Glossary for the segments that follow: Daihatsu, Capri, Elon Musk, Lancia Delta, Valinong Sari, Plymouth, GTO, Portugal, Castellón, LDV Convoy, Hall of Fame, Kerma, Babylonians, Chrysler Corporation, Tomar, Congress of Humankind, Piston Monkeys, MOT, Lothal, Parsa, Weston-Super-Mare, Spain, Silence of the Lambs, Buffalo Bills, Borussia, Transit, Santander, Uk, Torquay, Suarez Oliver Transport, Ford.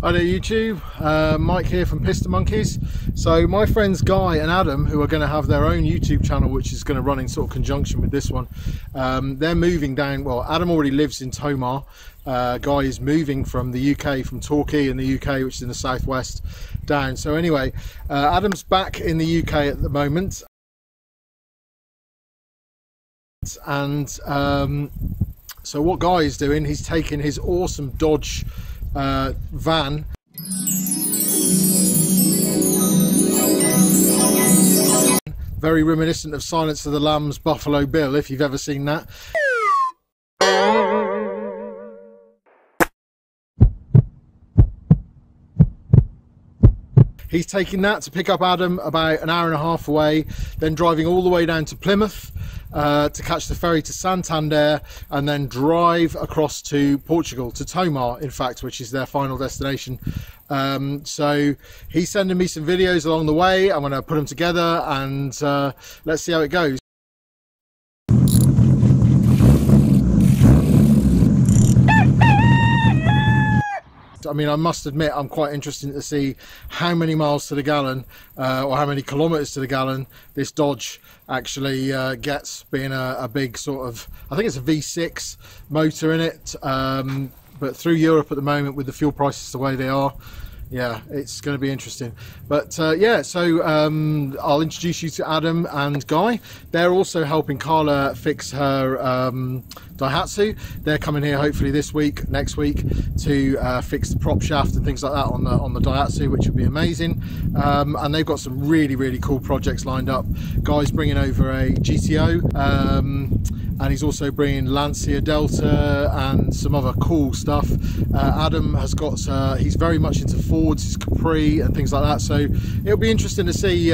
Hi there YouTube, Mike here from Piston Monkeys. So my friends Guy and Adam, who are going to have their own YouTube channel which is going to run in sort of conjunction with this one, they're moving down. Well, Adam already lives in Tomar. Guy is moving from the UK, from Torquay in the UK, which is in the southwest, down. So anyway, Adam's back in the UK at the moment, and so what Guy is doing, he's taking his awesome Dodge van very reminiscent of Silence of the Lambs Buffalo Bill, if you've ever seen that. He's taking that to pick up Adam about an hour and a half away, then driving all the way down to Plymouth to catch the ferry to Santander, and then drive across to Portugal, to Tomar in fact, which is their final destination. So he's sending me some videos along the way. I'm going to put them together and let's see how it goes. I mean, I must admit, I'm quite interested to see how many miles to the gallon or how many kilometers to the gallon this Dodge actually gets, being a big sort of, I think it's a V6 motor in it, but through Europe at the moment with the fuel prices the way they are, yeah, it's going to be interesting. But yeah, so I'll introduce you to Adam and Guy. They're also helping Carla fix her Daihatsu. They're coming here hopefully this week, next week, to fix the prop shaft and things like that on the Daihatsu, which would be amazing. And they've got some really cool projects lined up. Guy's bringing over a GTO, and he's also bringing Lancia Delta and some other cool stuff. Adam has got, he's very much into Ford's, his Capri and things like that, so it'll be interesting to see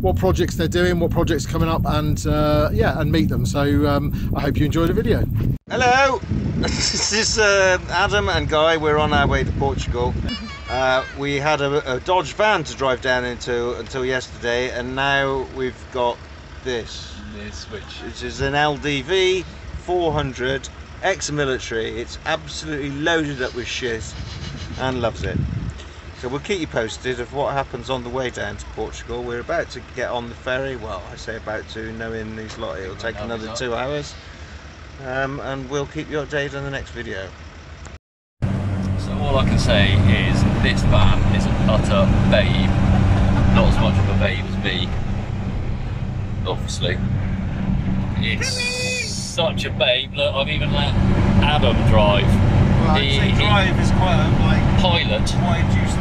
what projects they're doing, what projects coming up, and yeah, and meet them. So I hope you enjoy the video. Hello, this is Adam and Guy. We're on our way to Portugal. We had a Dodge van to drive down into until yesterday, and now we've got this which is an LDV 400 ex-military. It's absolutely loaded up with shit and loves it. So we'll keep you posted of what happens on the way down to Portugal. We're about to get on the ferry. Well, I say about to, knowing these lot, it'll take another 2 hours. And we'll keep you updated on the next video. So all I can say is this van is an utter babe. Not as much of a babe as me, obviously. It's such a babe. Look, I've even let Adam drive. I'd say drive is quite a pilot. Wide use of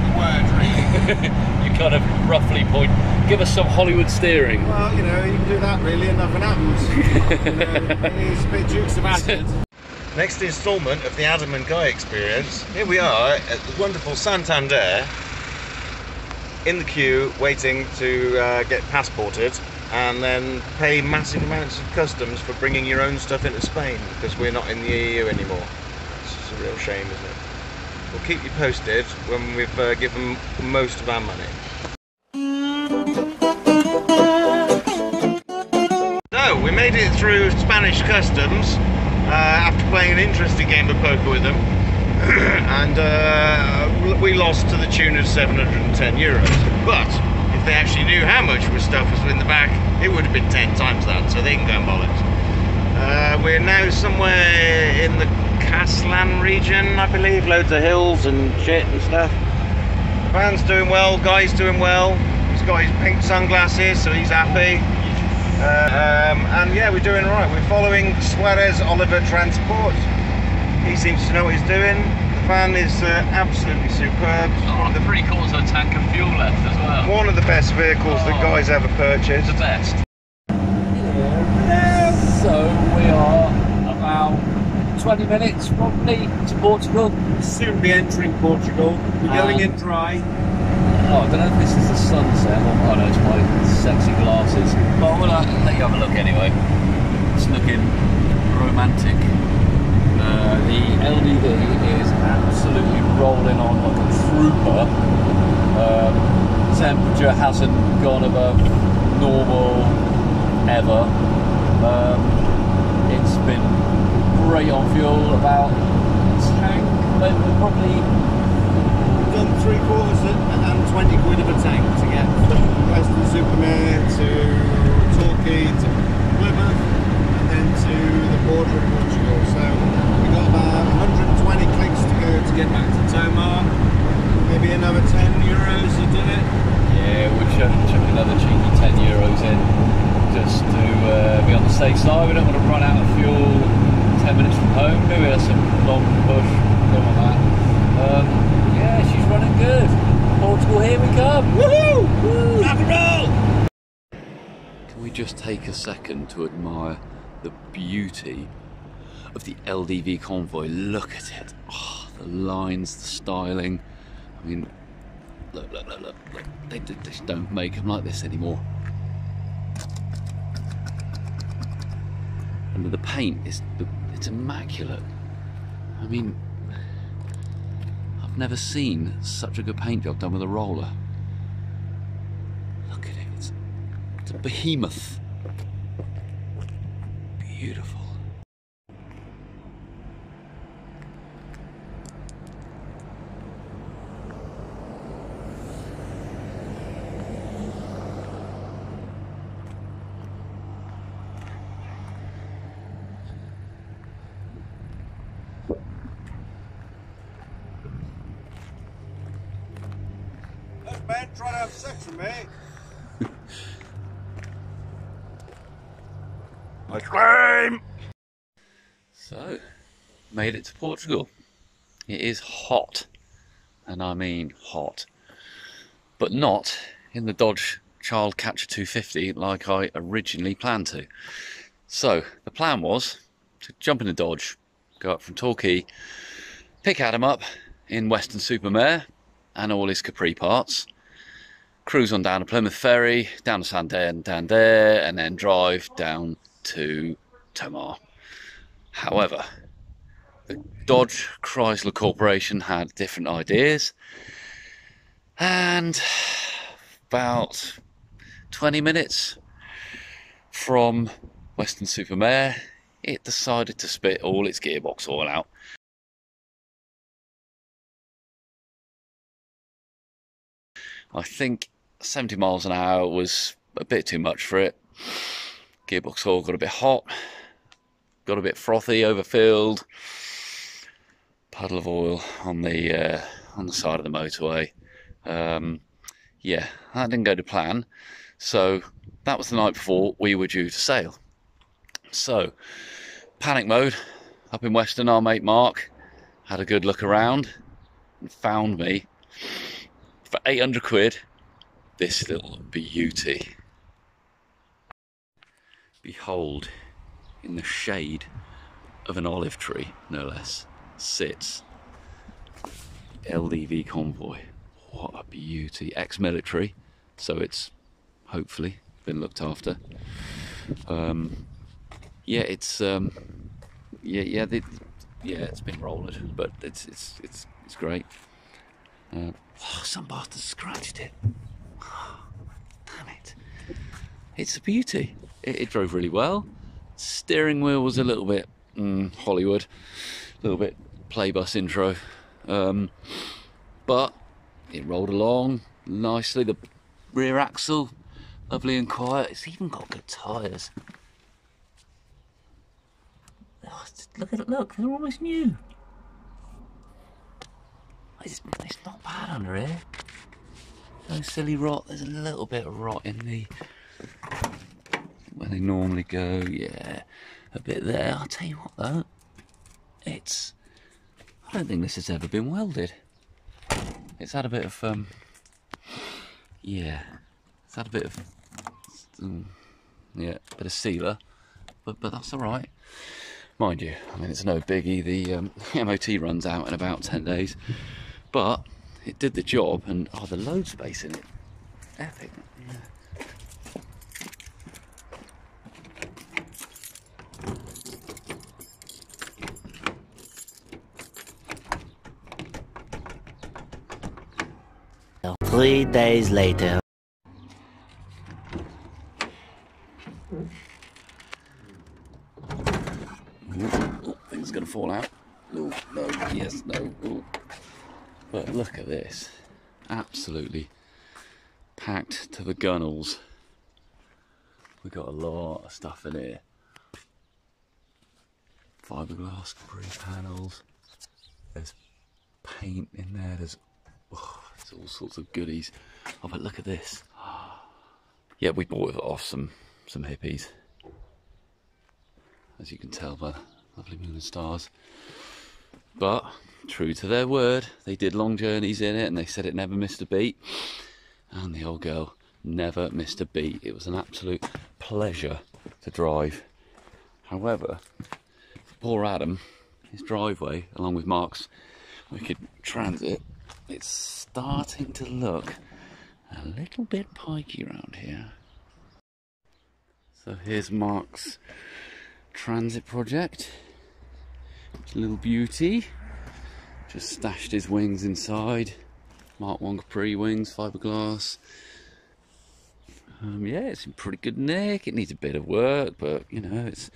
the word, really. You kind of roughly point. Give us some Hollywood steering. Well, you know, you can do that really, and nothing happens. You know, it's a bit jukes of acid. Next instalment of the Adam and Guy experience. Here we are at the wonderful Santander, in the queue, waiting to get passported, and then pay massive amounts of customs for bringing your own stuff into Spain, because we're not in the EU anymore. A real shame, isn't it? We'll keep you posted when we've given most of our money. So we made it through Spanish customs after playing an interesting game of poker with them, and we lost to the tune of €710. But if they actually knew how much stuff was in the back, it would have been 10 times that. So they can go and bollocks. We're now somewhere in the Castellón region, I believe. Loads of hills and shit and stuff. The van's doing well, Guy's doing well. He's got his pink sunglasses, so he's happy. And yeah, we're doing right. We're following Suarez Oliver Transport. He seems to know what he's doing. The van is absolutely superb. Oh, the pretty cool, a tank of fuel left as well. One of the best vehicles that Guy's ever purchased. The best. So we are about 20 minutes probably to Portugal. We'll soon be entering Portugal. We're going in dry. Oh, I don't know if this is the sunset or oh no, it's my sexy glasses. But I will let you have a look anyway. It's looking romantic. The LDV is absolutely rolling on like a trooper. Temperature hasn't gone above normal ever. It's been great on fuel, about tank, but probably 3/4 and 20 quid of a tank to get from Weston-Super-Mare to Torquay to Plymouth and then to the border of Portugal. So we've got about 120 clicks to go to get back to Tomar. Maybe another 10 euros to do it. Yeah, we'll chuck another cheeky 10 euros in just to be on the safe side. We don't want to run out of fuel 10 minutes from home. Maybe that's a long push, don't want that. Yeah, she's running good. Portugal, here we come. Woohoo! Woo! Rock and roll! Can we just take a second to admire the beauty of the LDV Convoy? Look at it. Oh, the lines, the styling. I mean, look. They just don't make them like this anymore. And the paint is—it's immaculate. I mean, I've never seen such a good paint job done with a roller. Look at it, it's a behemoth. Beautiful. Man, try to have sex with me. I scream. So, made it to Portugal. It is hot, and I mean hot, but not in the Dodge Child Catcher 250 like I originally planned to. So the plan was to jump in the Dodge, go up from Torquay, pick Adam up in Weston-Super-Mare and all his Capri parts. Cruise on down to Plymouth Ferry, down to Santander, and then drive down to Tomar. However, the Dodge Chrysler Corporation had different ideas, and about 20 minutes from Weston-Super-Mare, it decided to spit all its gearbox oil out. I think 70 miles an hour was a bit too much for it. Gearbox oil got a bit hot, got a bit frothy, overfilled. Puddle of oil on the side of the motorway. Yeah, that didn't go to plan. So that was the night before we were due to sail. So panic mode. Up in Weston, our mate Mark had a good look around and found me for 800 quid, this little beauty. Behold, in the shade of an olive tree, no less, sits LDV Convoy. What a beauty. Ex-military, so it's hopefully been looked after. It's been rollered, but it's great. Oh, some bastard scratched it. Oh, damn it. It's a beauty. It drove really well. Steering wheel was a little bit Hollywood, a little bit Playbus intro. But it rolled along nicely. The rear axle, lovely and quiet. It's even got good tyres. Oh, look at it, look, they're almost new. It's not bad under here. No silly rot. There's a little bit of rot in the where they normally go. Yeah, a bit there. I'll tell you what though, I don't think this has ever been welded. It's had a bit of a bit of sealer, but that's all right. Mind you, I mean, it's no biggie. The MOT runs out in about 10 days. But it did the job, and oh, the load space in it, epic. Yeah. 3 days later. Ooh, things are gonna fall out. Ooh, no, yes, no. Ooh. But look at this. absolutely packed to the gunnels. We've got a lot of stuff in here. Fiberglass Capri panels. There's paint in there. There's all sorts of goodies. Oh, but look at this. Yeah, we bought it off some hippies, as you can tell by the lovely moon and stars. But true to their word, they did long journeys in it, and they said it never missed a beat. And the old girl never missed a beat. It was an absolute pleasure to drive. However, poor Adam, his driveway, along with Mark's wicked Transit, it's starting to look a little bit pikey around here. So here's Mark's Transit project. Little beauty, just stashed his wings inside. Mark 1 Capri wings, fiberglass. Yeah, it's in pretty good nick. It needs a bit of work, but you know, it's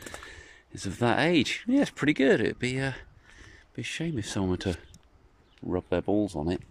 of that age. Yeah, it's pretty good. It'd be a shame if someone were to rub their balls on it.